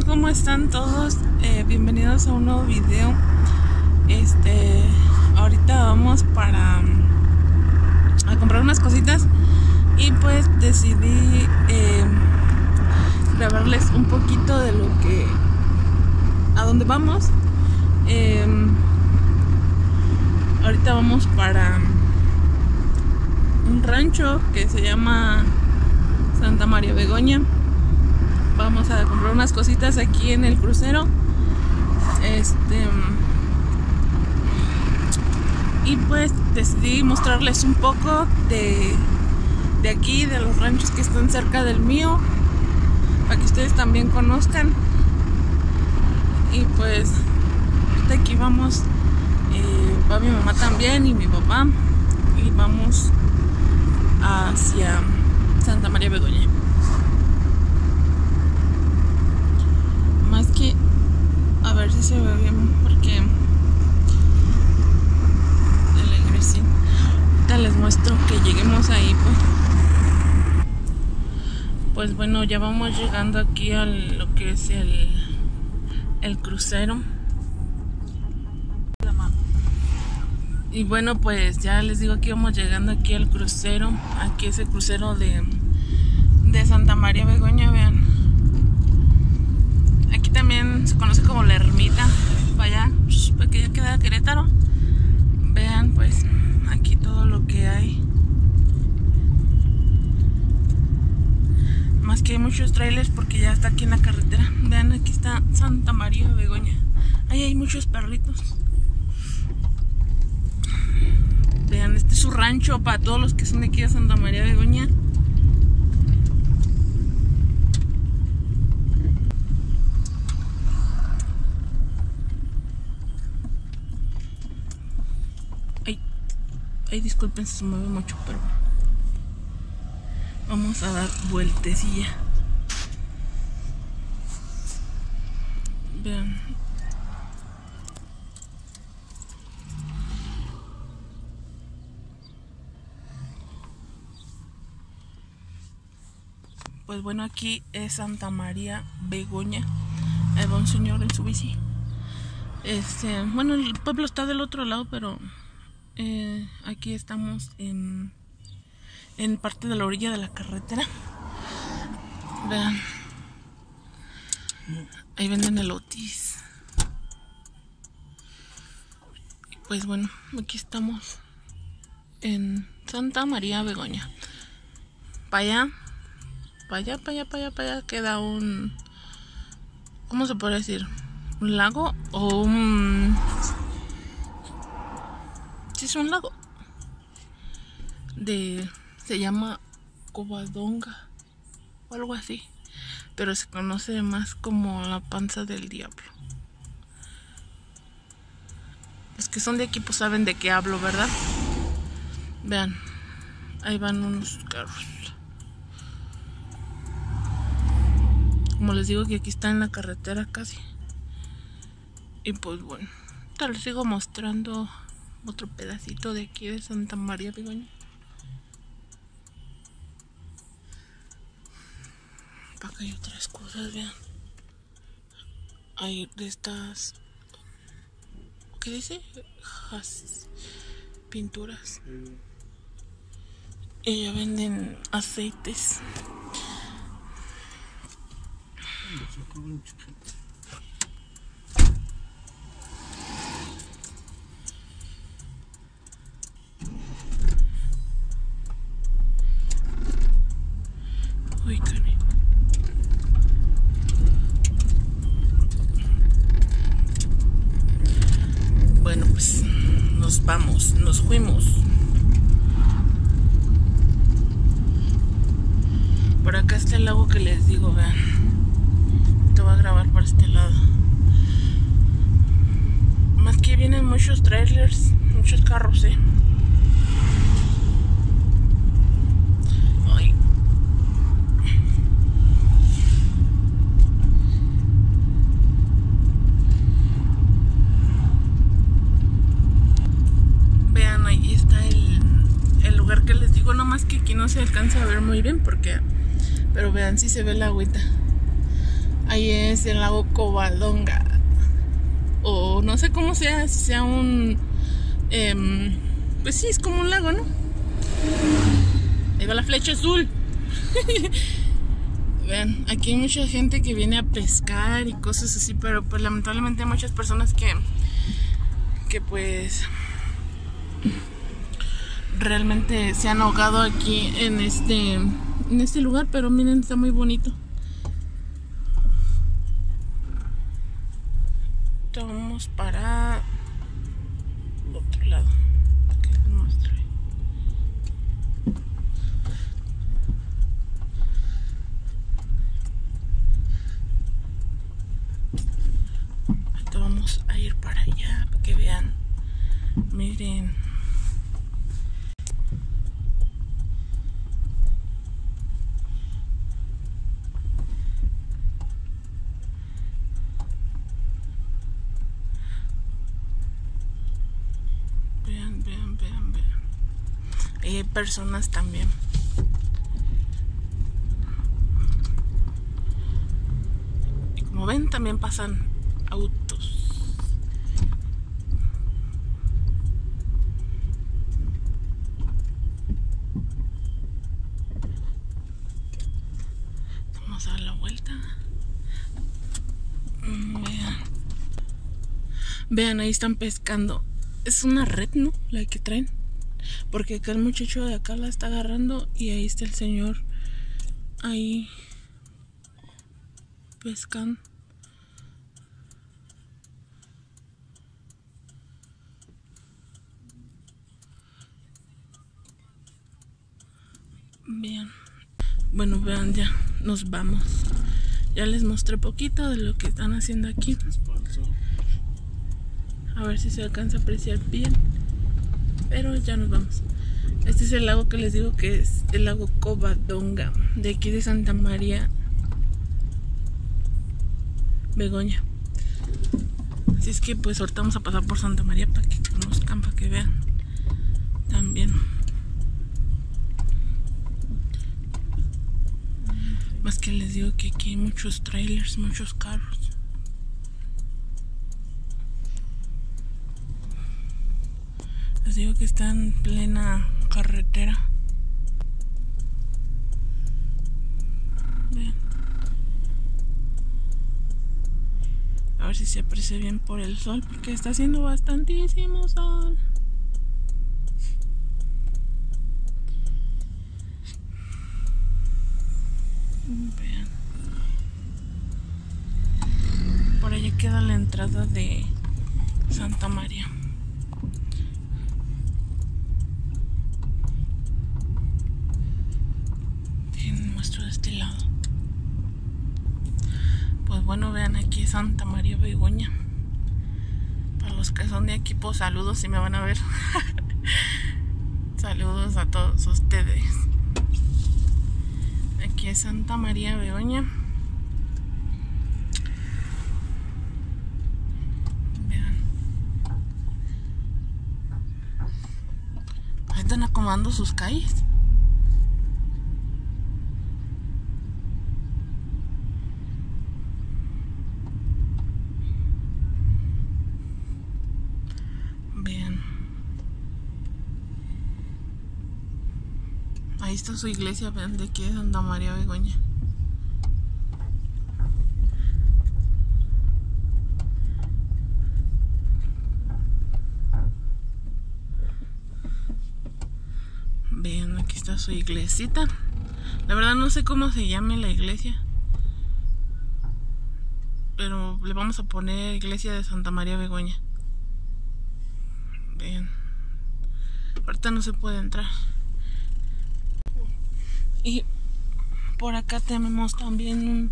Hola, ¿cómo están todos? Bienvenidos a un nuevo video. Ahorita vamos a comprar unas cositas y pues decidí grabarles un poquito de lo que, a dónde vamos. Ahorita vamos para un rancho que se llama Santa María Begoña. Vamos a comprar unas cositas aquí en el crucero. Y pues decidí mostrarles un poco de aquí, de los ranchos que están cerca del mío, para que ustedes también conozcan. Y pues de aquí vamos, va mi mamá también y mi papá, y vamos hacia Santa María Begoña. Más que a ver si se ve bien, porque sí. Ahorita les muestro que lleguemos ahí, pues bueno, ya vamos llegando aquí a lo que es el crucero. Y bueno, pues ya les digo que vamos llegando aquí al crucero. Aquí es el crucero de Santa María Begoña, vean. Aquí también se conoce como la ermita, para allá, para que ya queda Querétaro. Vean pues aquí todo lo que hay. Más que hay muchos trailers porque ya está aquí en la carretera. Vean, aquí está Santa María Begoña. Ahí hay muchos perritos. Vean, este es su rancho para todos los que son de aquí a Santa María Begoña. Ay, disculpen, se mueve mucho, pero vamos a dar vueltecilla. Vean. Pues bueno, aquí es Santa María Begoña. Ahí va un señor en su bici. Bueno, el pueblo está del otro lado, pero aquí estamos en parte de la orilla de la carretera. Vean, ahí venden elotes. Pues bueno, aquí estamos en Santa María Begoña. Para allá queda un, ¿cómo se puede decir? ¿Un lago o un...? Es un lago, se llama Covadonga o algo así, pero se conoce más como la panza del diablo. Los que son de aquí pues saben de qué hablo, ¿verdad? Vean, ahí van unos carros. Como les digo que aquí está en la carretera casi. Y pues bueno, te les sigo mostrando otro pedacito de aquí de Santa María Begoña, para que hay otras cosas. Vean, hay de estas, ¿qué dice? Pinturas, y ya venden aceites. Bueno, pues nos vamos, nos fuimos. Por acá está el lago que les digo, vean. Te voy a grabar para este lado. Más que vienen muchos trailers, muchos carros, que aquí no se alcanza a ver muy bien, porque pero vean si se ve la agüita. Ahí es el lago Covadonga, o no sé cómo sea, si sea un... pues sí, es como un lago, ¿no? Ahí va la flecha azul. Vean, aquí hay mucha gente que viene a pescar y cosas así, pero pues lamentablemente hay muchas personas que pues realmente se han ahogado aquí en este lugar, pero miren, está muy bonito. Vamos para otro lado. Aquí les muestro. Ahorita vamos a ir para allá para que vean. Miren. Vean. Y hay personas también. Y como ven, también pasan autos. Vamos a dar la vuelta. Vean, ahí están pescando. Es una red, ¿no? La que traen. Porque acá el muchacho de acá la está agarrando y ahí está el señor ahí pescando. Bien. Bueno, vean, ya nos vamos. Ya les mostré poquito de lo que están haciendo aquí. A ver si se alcanza a apreciar bien, pero ya nos vamos. Este es el lago que les digo que es el lago Covadonga, de aquí de Santa María Begoña. Así es que pues ahorita vamos a pasar por Santa María para que conozcan, para que vean también. Más que les digo que aquí hay muchos trailers, muchos carros. Les digo que está en plena carretera. Vean. A ver si se aprecia bien por el sol, porque está haciendo bastantísimo sol. Vean. Por allá queda la entrada de Santa María. Bueno, vean, aquí Santa María Begoña. Para los que son de aquí, pues saludos si me van a ver. Saludos a todos ustedes. Aquí es Santa María Begoña. Vean. Ahí están acomodando sus calles. Ahí está su iglesia, vean, de aquí de Santa María Begoña. Vean, aquí está su iglesita. La verdad no sé cómo se llame la iglesia, pero le vamos a poner iglesia de Santa María Begoña. Vean. Ahorita no se puede entrar. Y por acá tenemos también un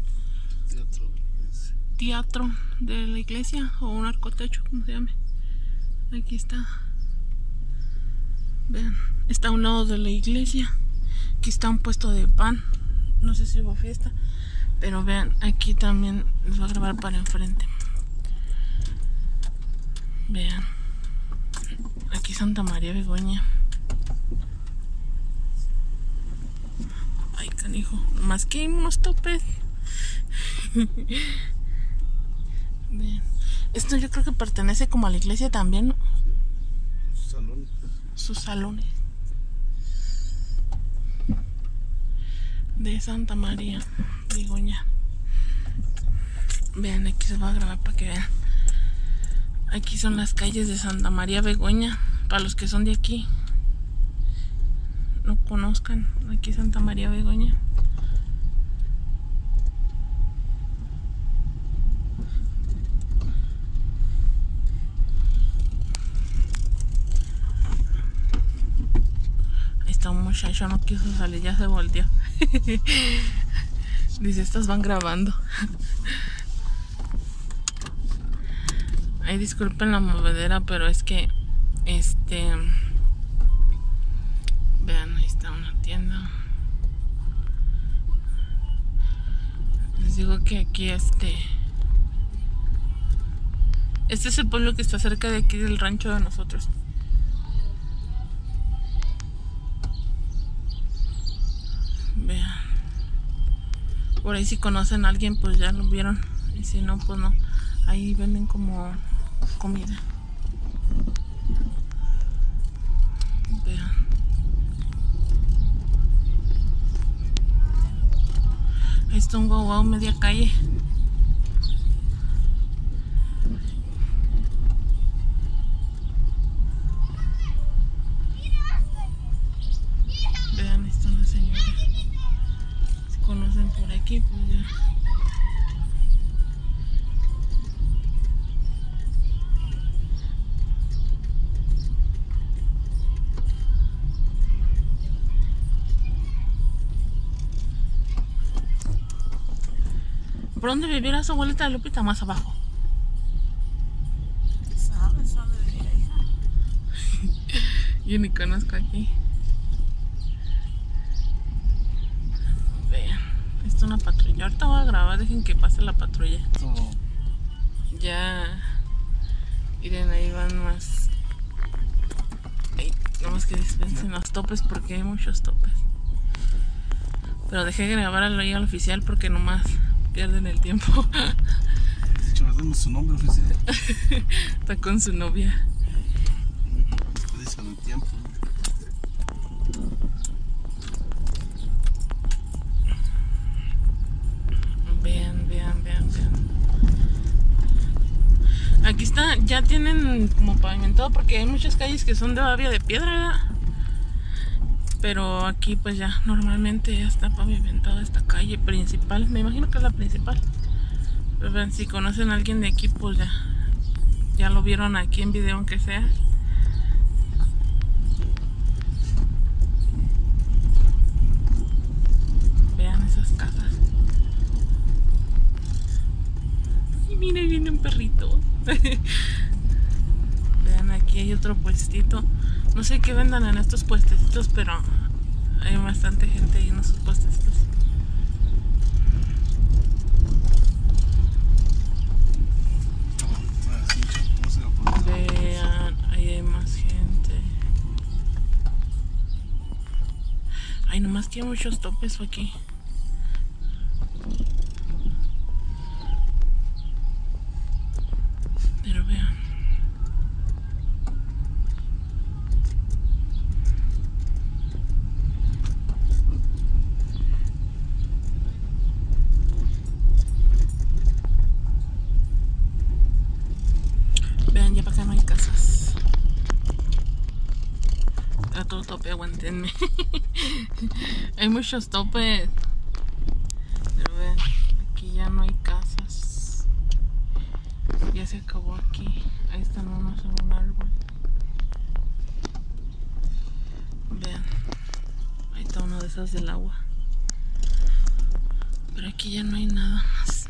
teatro de la iglesia, o un arcotecho, como se llame. Aquí está. Vean, está a un lado de la iglesia. Aquí está un puesto de pan. No sé si hubo fiesta, pero vean, aquí también les voy a grabar para enfrente. Vean, aquí Santa María Begoña. Ay, canijo, más que hay unos topes. Esto yo creo que pertenece como a la iglesia también, ¿no? Sus salones. Sus salones. De Santa María Begoña. Vean, aquí se va a grabar para que vean. Aquí son las calles de Santa María Begoña. Para los que son de aquí, no conozcan, aquí Santa María Begoña. Ahí está un muchacho, no quiso salir, ya se volteó. Dice, estas van grabando. Ay, disculpen la movedera, pero es que vean, ahí está una tienda. Les digo que aquí este es el pueblo que está cerca de aquí del rancho de nosotros. Vean, por ahí si conocen a alguien pues ya lo vieron, y si no pues no. Ahí venden como comida. Vean. Ahí está un guau media calle. Vean, ahí está una señora. Si conocen por aquí, pues ya. ¿Por dónde viviera su abuelita de Lupita? Más abajo. ¿Sabes dónde viviera, hija? Yo ni conozco aquí. Vean, esto es una patrulla. Ahorita voy a grabar, dejen que pase la patrulla. Oh. Ya. Miren, ahí van más. Ay, nomás que dispensen los topes porque hay muchos topes. Pero dejé de grabar al oficial porque nomás pierden el tiempo. Chaval, su nombre, oficial. Está con su novia. Dicen el tiempo. Vean. Aquí está, ya tienen como pavimentado porque hay muchas calles que son todavía de piedra, ¿verdad? Pero aquí pues ya normalmente ya está pavimentada esta calle principal. Me imagino que es la principal. Pero vean, si conocen a alguien de aquí pues ya lo vieron aquí en video aunque sea. Vean esas casas. Y mire, viene un perrito. Vean, aquí hay otro puestito. No sé qué vendan en estos puestecitos, pero hay bastante gente ahí en esos puestecitos. Vean, ahí hay más gente. Ay, nomás que hay muchos topes aquí. Pero vean. Todo tope, aguantenme. Hay muchos topes. Pero vean, aquí ya no hay casas. Ya se acabó aquí. Ahí están unos en un árbol. Vean, ahí está uno de esos del agua. Pero aquí ya no hay nada más.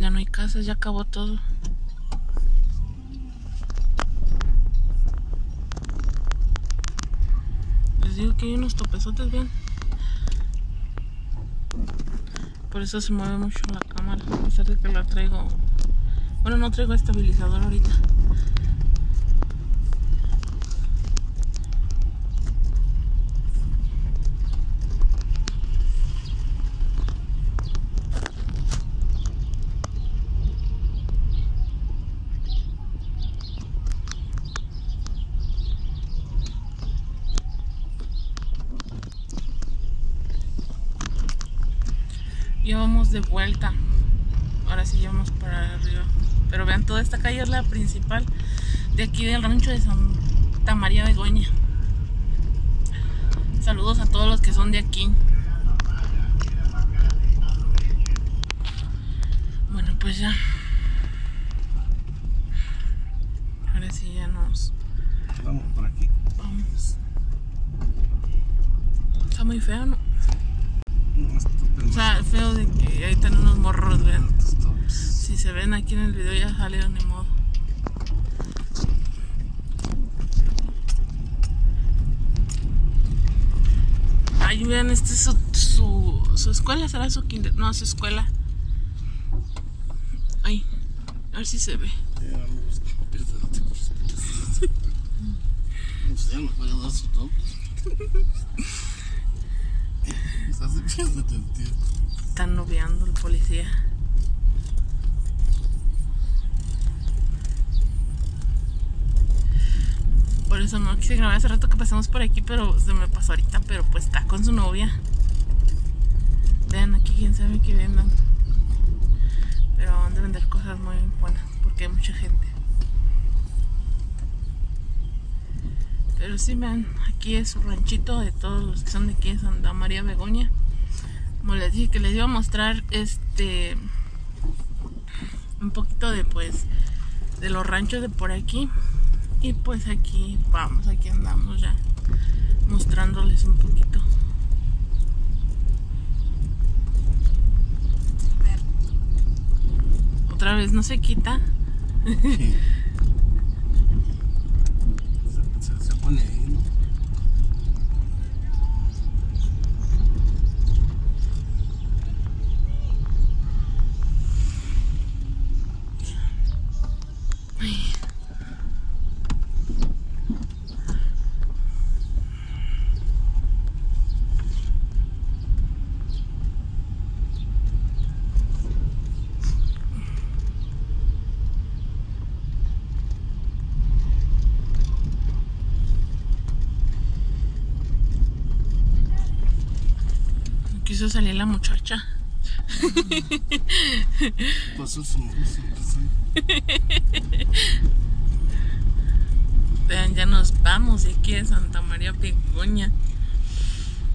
Ya no hay casas, ya acabó todo. Digo que hay unos topezotes, vean. Por eso se mueve mucho la cámara, a pesar de que la traigo. Bueno, no traigo estabilizador ahorita. Ya vamos de vuelta. Ahora sí ya vamos para arriba. Pero vean, toda esta calle es la principal de aquí del rancho de Santa María Begoña. Saludos a todos los que son de aquí. Bueno, pues ya. Ahora sí ya nos... Vamos por aquí. Vamos. Está muy feo, ¿no? O sea, feo de que ahí están unos morros, vean. Si se ven aquí en el video ya salieron, ni modo. Ahí vean, este es su escuela, será su kinder. No, su escuela. Ahí, a ver si se ve. Ya no puede dar su toque. Están noviando el policía. Por eso no quise grabar hace rato que pasamos por aquí, pero se me pasó ahorita, pero pues está con su novia. Vean aquí, quién sabe qué vendan. Pero van a vender cosas muy buenas porque hay mucha gente. Pero sí, vean, aquí es su ranchito, de todos los que son de aquí, de Santa María Begoña. Como les dije que les iba a mostrar un poquito de pues de los ranchos de por aquí. Y pues aquí vamos, aquí andamos ya mostrándoles un poquito. A ver. Otra vez no se quita. Sí. Quiso salir la muchacha. Pasó su Vean, ya nos vamos de aquí de Santa María Begoña.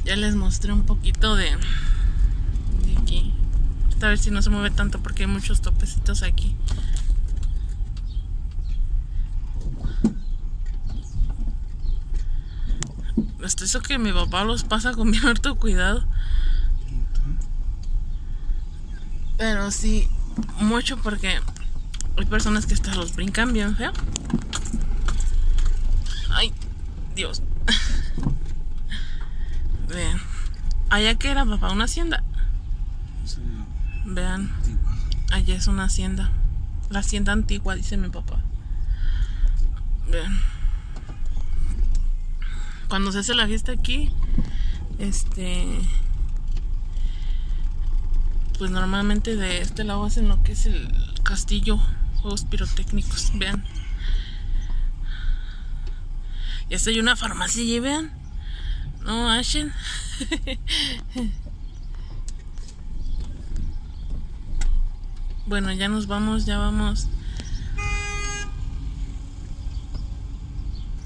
Ya les mostré un poquito de aquí. A ver si no se mueve tanto porque hay muchos topecitos aquí. Hasta eso que mi papá los pasa con bien harto cuidado. Pero sí, mucho, porque hay personas que hasta los brincan bien feo. Ay, Dios. Vean. Allá que era, papá, una hacienda. Vean. Allá es una hacienda. La hacienda antigua, dice mi papá. Vean. Cuando se hace la fiesta aquí, pues normalmente de este lado hacen lo que es el castillo, juegos pirotécnicos, vean. Ya está, hay una farmacia allí, vean. No, Ashen. Bueno, ya nos vamos, ya vamos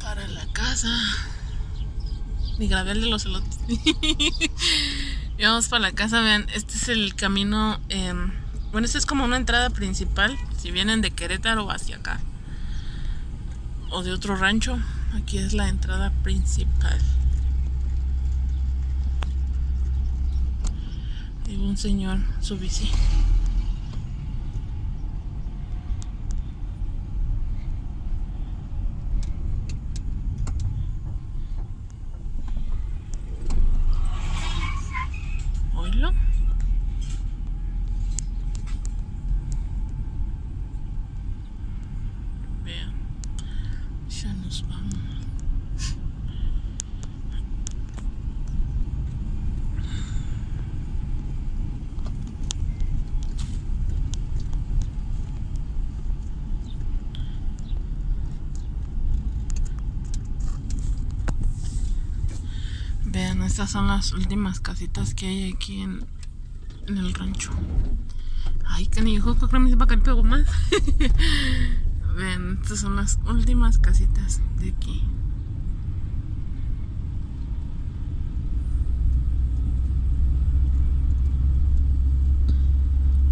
para la casa. Ni grabé el de los elotes. Ya vamos para la casa, vean, este es el camino, bueno, este es como una entrada principal, si vienen de Querétaro hacia acá, o de otro rancho, aquí es la entrada principal. Y un señor, su bici. Vean, estas son las últimas casitas que hay aquí en en el rancho. Ay, canijo, creo que me va a caer pego más. Vean, estas son las últimas casitas de aquí.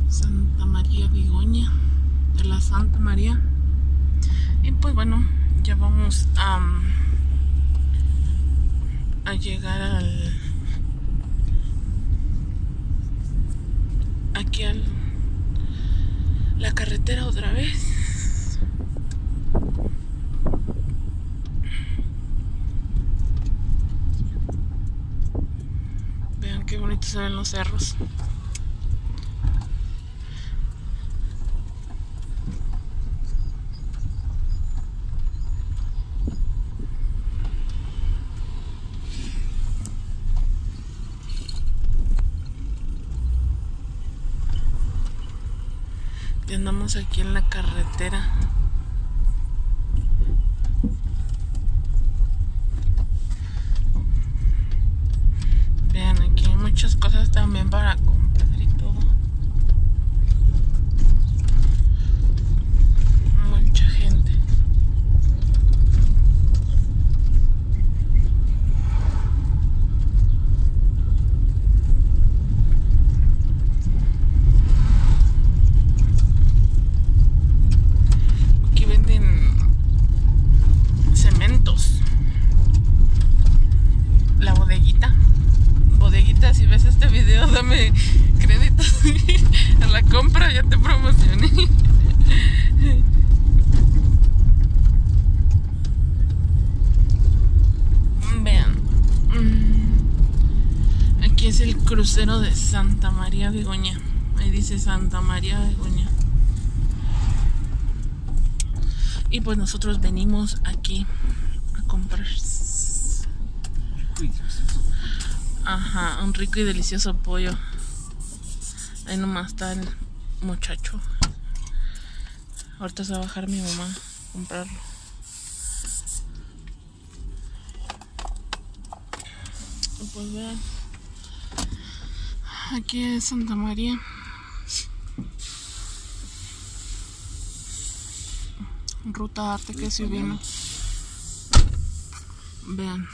Santa María Begoña, de la Santa María. Y pues bueno, ya vamos a llegar aquí a la carretera otra vez. Vean qué bonitos se ven los cerros. Andamos aquí en la carretera. Vean, aquí hay muchas cosas también para comprar y todo. Mucha gente. Si ves este video, dame créditos a la compra, ya te promocioné. Vean, aquí es el crucero de Santa María Begoña. Ahí dice Santa María Begoña. Y pues nosotros venimos aquí a comprar. Ajá, un rico y delicioso pollo. Ahí nomás está el muchacho. Ahorita se va a bajar mi mamá a comprarlo. Pues vean, aquí es Santa María. Ruta Arte que sí vino. Vean.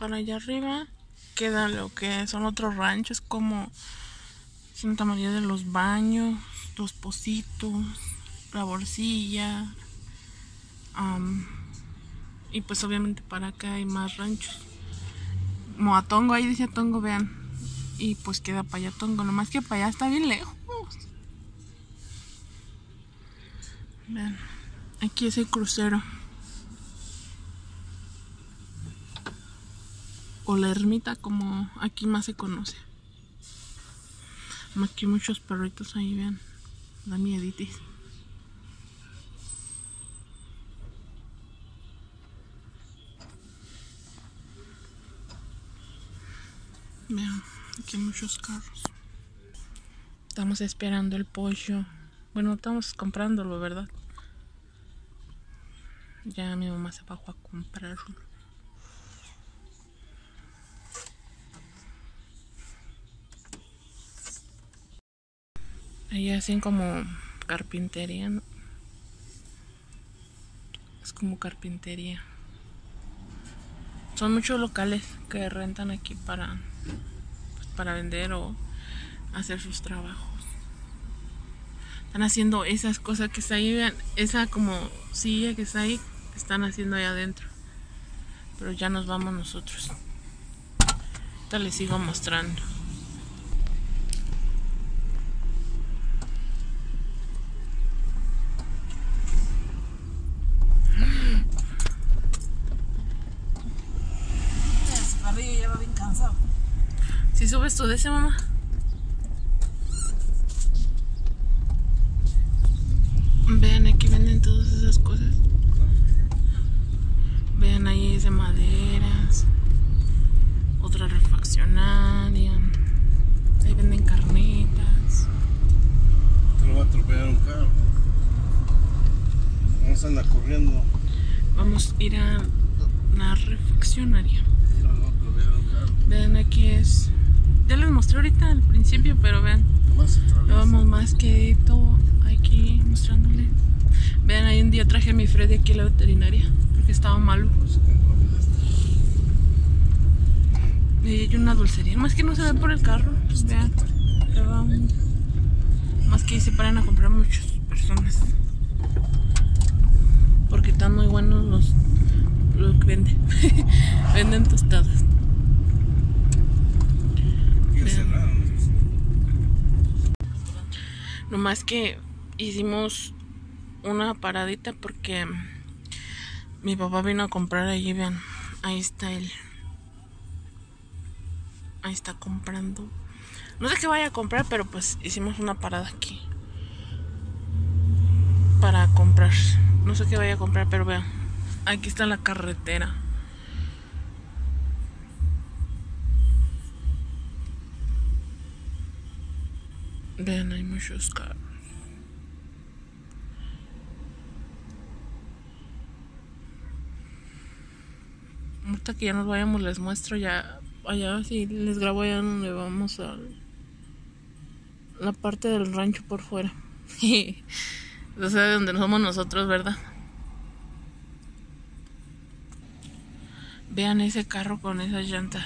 Para allá arriba queda lo que son otros ranchos como Santa María de los Baños, Los Positos, La Borcilla, y pues obviamente para acá hay más ranchos. Moatongo, ahí dice Tongo, vean, y pues queda para allá Tongo, nomás que para allá está bien lejos. Vean, aquí es el crucero. O la ermita, como aquí más se conoce. Aquí muchos perritos, ahí vean. Da mieditis. Vean, aquí hay muchos carros. Estamos esperando el pollo. Bueno, estamos comprándolo, ¿verdad? Ya mi mamá se bajó a comprarlo. Ahí hacen como carpintería, ¿no? Es como carpintería. Son muchos locales que rentan aquí para vender o hacer sus trabajos. Están haciendo esas cosas que está ahí, vean, esa como silla que está ahí, que están haciendo ahí adentro. Pero ya nos vamos nosotros. Ahorita les sigo mostrando. Si subes tú de ese, mamá. Vean, aquí venden todas esas cosas. Vean, ahí es de maderas. Otra refaccionaria. ahí venden carnetas. Te lo va a atropellar un carro. Vamos a andar corriendo. Vamos a ir a una refaccionaria. Mira, no, pero vean un carro. Vean, aquí es. Ya les mostré ahorita al principio, pero vean. Lo vamos más que todo aquí mostrándole. Vean, ahí un día traje a mi Freddy aquí a la veterinaria porque estaba malo. Y hay una dulcería, más que no se ve por el carro. Vean, más que ahí se paran a comprar muchas personas porque están muy buenos los que venden. Venden tostadas. Nomás que hicimos una paradita porque mi papá vino a comprar allí, vean, ahí está él. Ahí está comprando. No sé qué vaya a comprar, pero pues hicimos una parada aquí para comprar. No sé qué vaya a comprar, pero vean, aquí está la carretera. Vean, hay muchos carros. Ahorita que ya nos vayamos les muestro ya. Allá sí les grabo allá donde vamos a la parte del rancho por fuera. O sea, de donde somos nosotros, ¿verdad? Vean ese carro con esas llantas.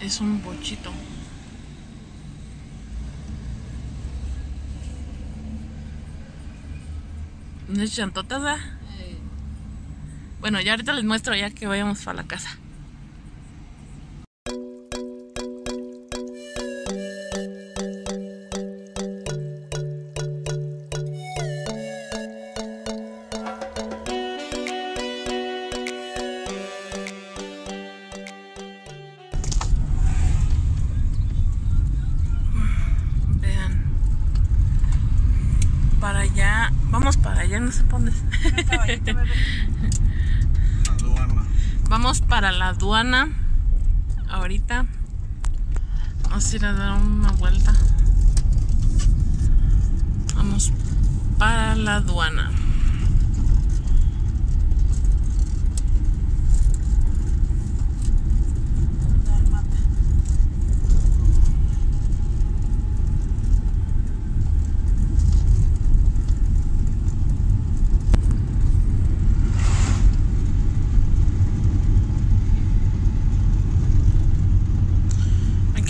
Es un bochito. Unas llantotas, ¿verdad? Sí. Bueno, ya ahorita les muestro ya que vayamos para la casa. Vamos para la aduana. Ahorita vamos a ir a dar una vuelta. Vamos para la aduana.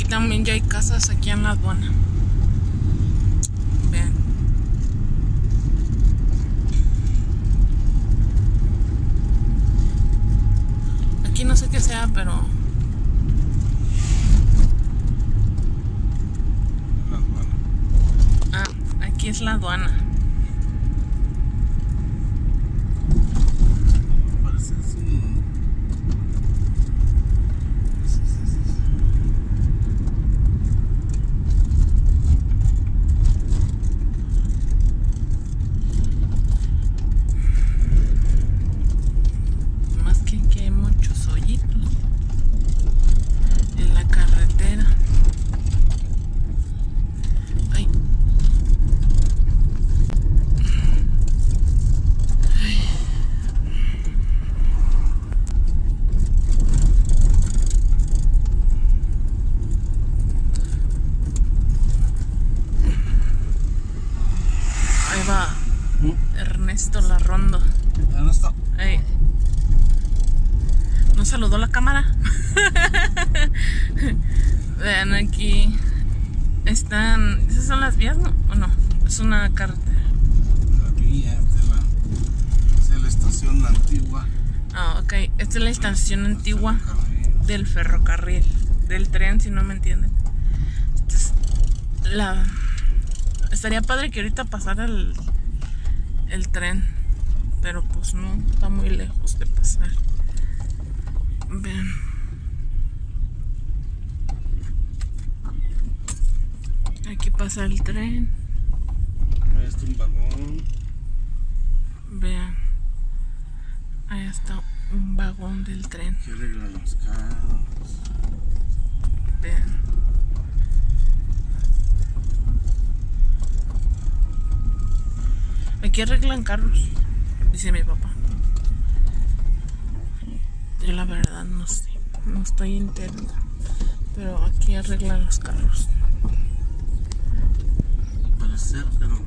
También ya hay casas aquí en la aduana. Vean. Aquí no sé qué sea, pero... La aduana. Ah, aquí es la aduana. Saludó la cámara. Vean, aquí están. ¿Esas son las vías, no? ¿O no? Es una carretera. La vía es la estación antigua. Ah, ok. Esta es la estación antigua del ferrocarril. Del tren, si no me entienden. Entonces, estaría padre que ahorita pasara el tren. Pero pues no, está muy lejos de pasar. Vean, aquí pasa el tren. Ahí está un vagón. Vean, ahí está un vagón del tren. Que arregla los carros. Vean. Aquí arreglan carros, dice mi papá. Yo la verdad no sé, no estoy interna, pero aquí arreglan los carros. Al parecer, pero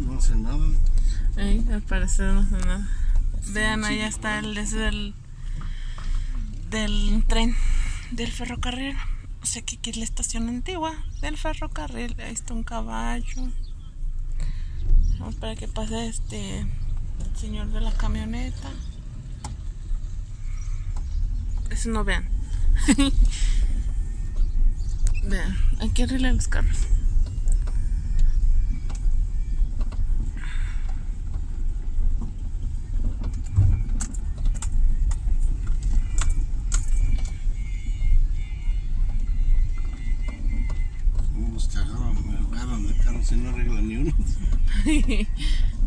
no hace nada. Al parecer no hace nada. Vean, allá está el del tren, del ferrocarril. O sea que aquí es la estación antigua del ferrocarril. Ahí está un caballo. Vamos para que pase este señor de la camioneta. Eso no vean. Vean, aquí arreglan los carros. Los que agarran el carro si no arreglan ni uno.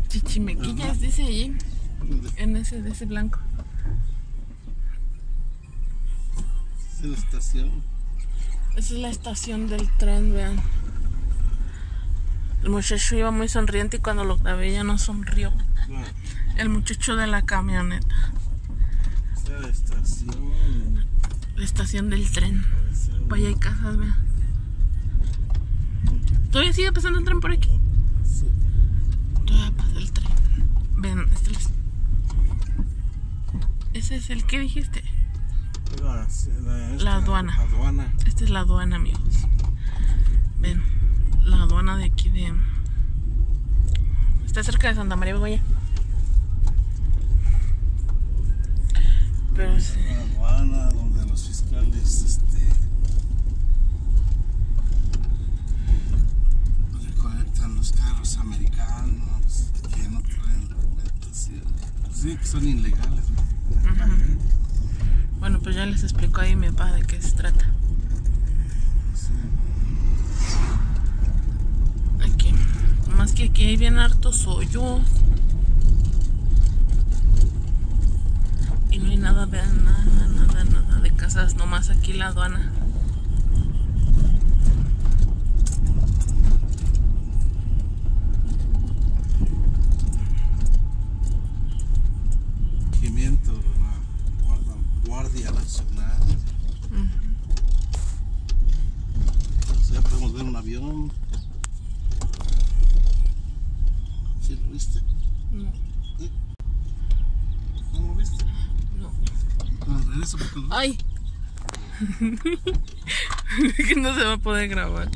Chichimequillas, ajá, dice allí. En ese, de ese blanco. Es la estación. Esa es la estación del tren, vean. El muchacho iba muy sonriente y cuando lo grabé ya no sonrió. Claro. El muchacho de la camioneta. Esa es la estación. La estación del tren. Vaya, hay casas, vean. ¿Todavía sigue pasando el tren por aquí? Sí. Todavía pasa el tren. Vean, este es... Ese es el que dijiste. La aduana. Esta es la aduana, amigos. Ven, la aduana de aquí de... Está cerca de Santa María Begoña. Pero sí. La aduana donde los fiscales recolectan los carros americanos que no traen documentación. Sí, que son ilegales. Bueno, pues ya les explico ahí mi papá de qué se trata. Aquí. Más que aquí hay bien hartos hoyos. Y no hay nada, vean, nada de casas. Nomás aquí la aduana. Guardia Nacional. Entonces ya podemos ver un avión. ¿Sí lo viste? No. ¿Eh? ¿No lo viste? No. Regreso porque lo... ¡Ay! Que no se va a poder grabar.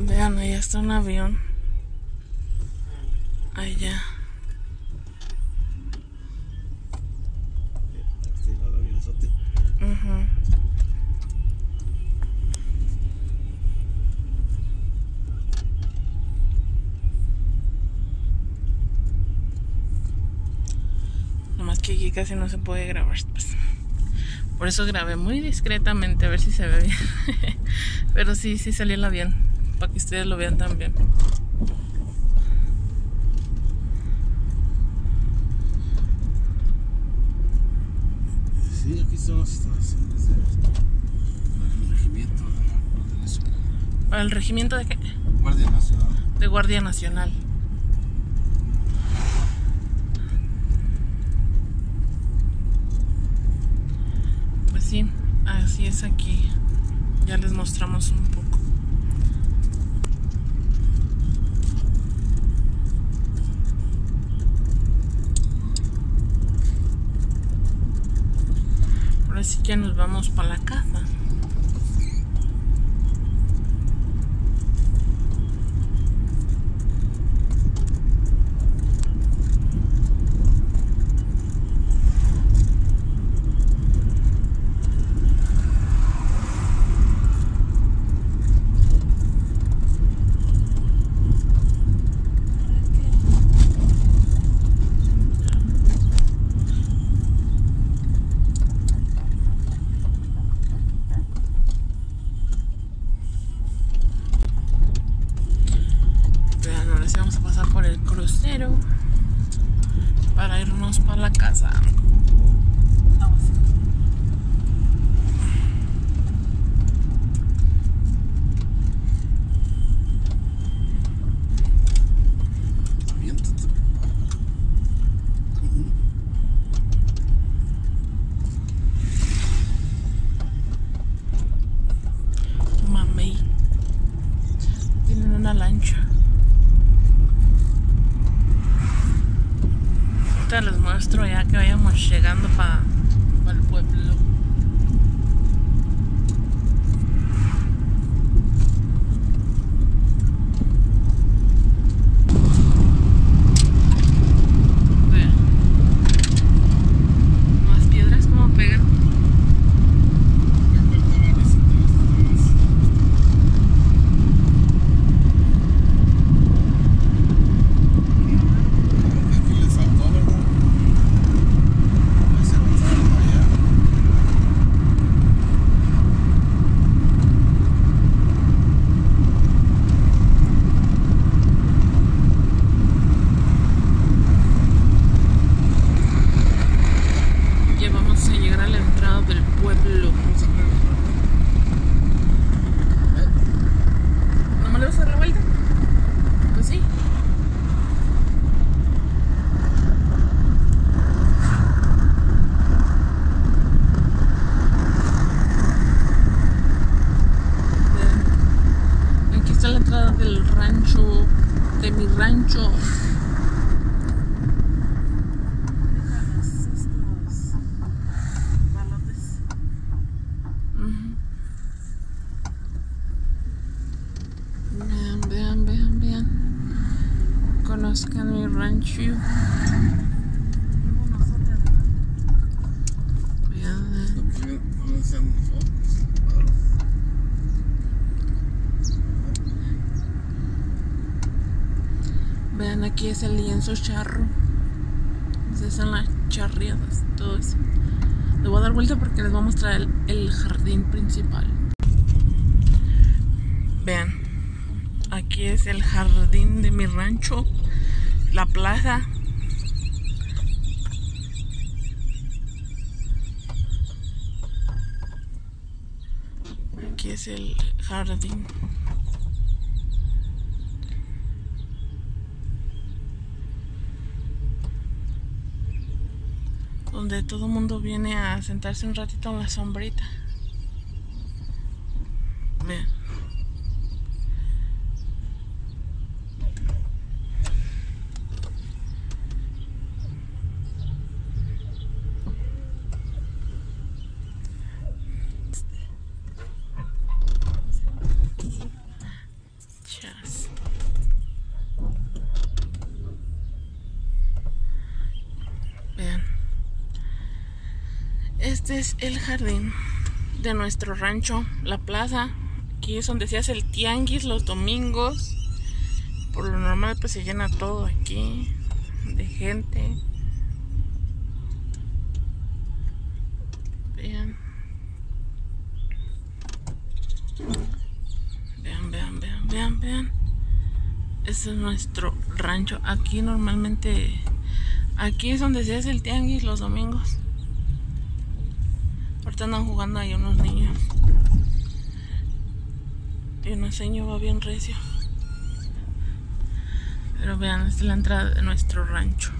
Vean, allá está un avión. Allá. Nomás que aquí casi no se puede grabar. Pues. Por eso grabé muy discretamente, a ver si se ve bien. Pero sí, sí salió el avión. Para que ustedes lo vean también. Sí, aquí son las instalaciones del regimiento de la Guardia Nacional. ¿Para el regimiento de qué? Guardia Nacional. De Guardia Nacional. Pues sí, así es aquí. Ya les mostramos un poco. Así que nos vamos para la casa. para irnos para la casa. Vamos. Les muestro ya que vayamos llegando para el pueblo. Conozcan mi rancho. Vean. Vean, aquí es el lienzo charro. Esas son las charriadas, todo eso. Les voy a dar vuelta porque les voy a mostrar el jardín principal. Vean. Aquí es el jardín de mi rancho, la plaza. Aquí es el jardín. Donde todo el mundo viene a sentarse un ratito en la sombrita. Vean. Este es el jardín de nuestro rancho, la plaza. Aquí es donde se hace el tianguis los domingos. Por lo normal pues se llena todo aquí de gente. Vean. Vean, vean, vean, vean, vean. Este es nuestro rancho. Aquí normalmente, aquí es donde se hace el tianguis los domingos. Andan jugando ahí unos niños y un señor va bien recio, pero vean, esta es la entrada de nuestro rancho.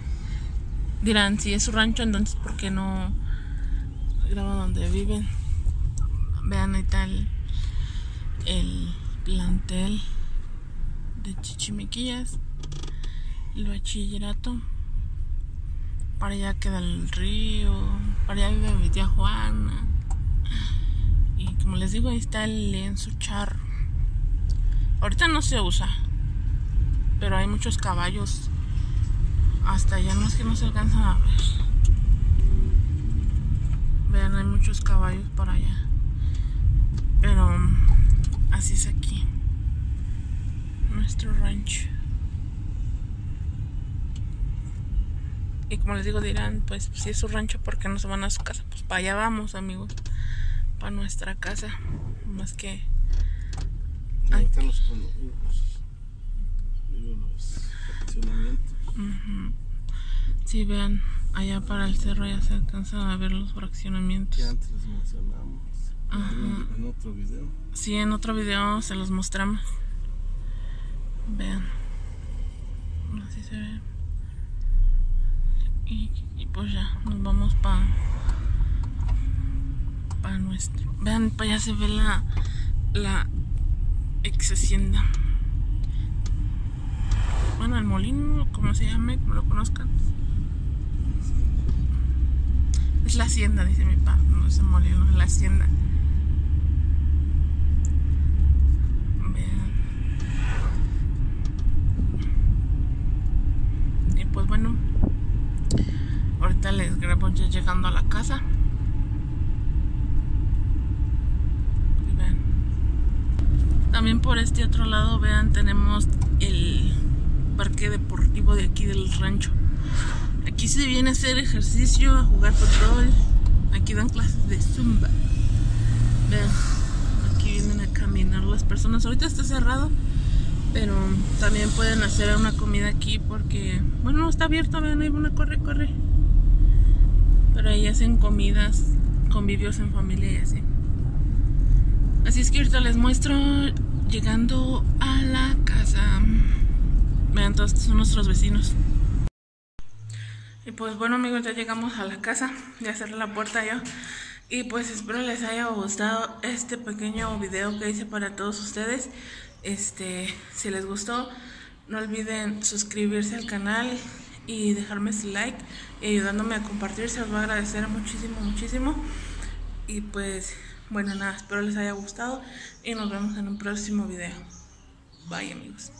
Dirán, si es su rancho, entonces ¿por qué no graba donde viven? Vean, ahí está el plantel de Chichimequillas, el bachillerato. Para allá queda el río, para allá vive mi tía Juana. Y como les digo, ahí está el lienzo charro. Ahorita no se usa, pero hay muchos caballos. Hasta allá no es que no se alcanzan a ver. Vean, hay muchos caballos para allá. Pero así es aquí, nuestro rancho. Y como les digo, dirán, pues si es su rancho, ¿por qué no se van a su casa? Pues para allá vamos, amigos, para nuestra casa. Más que ahí están los fraccionamientos. Sí, vean, allá para el cerro ya se alcanzan a ver los fraccionamientos. Que antes les mencionamos. Ajá. En otro video. Sí, en otro video se los mostramos. Vean. Así se ve. Y pues ya, nos vamos para nuestro. Vean, para allá se ve la ex hacienda. Bueno, el molino, como se llame, como lo conozcan. Es la hacienda, dice mi papá. No es el molino, es la hacienda. Vean. Y pues bueno, ahorita les grabo ya llegando a la casa. Y vean. También por este otro lado, vean, tenemos el parque deportivo de aquí del rancho. Aquí se viene a hacer ejercicio, a jugar fútbol. Aquí dan clases de zumba. Vean, aquí vienen a caminar las personas. Ahorita está cerrado, pero también pueden hacer una comida aquí porque, bueno, no está abierto. Vean, hay una corre. Pero ahí hacen comidas, convivios en familia y así. Así es que ahorita les muestro llegando a la casa. Vean, todos estos son nuestros vecinos. Y pues bueno, amigos, ya llegamos a la casa. Ya cerré la puerta yo. Y pues espero les haya gustado este pequeño video que hice para todos ustedes. Si les gustó, no olviden suscribirse al canal y dejarme su like y ayudándome a compartir. Se los va a agradecer muchísimo, muchísimo. Y pues bueno, nada, espero les haya gustado y nos vemos en un próximo video. Bye, amigos.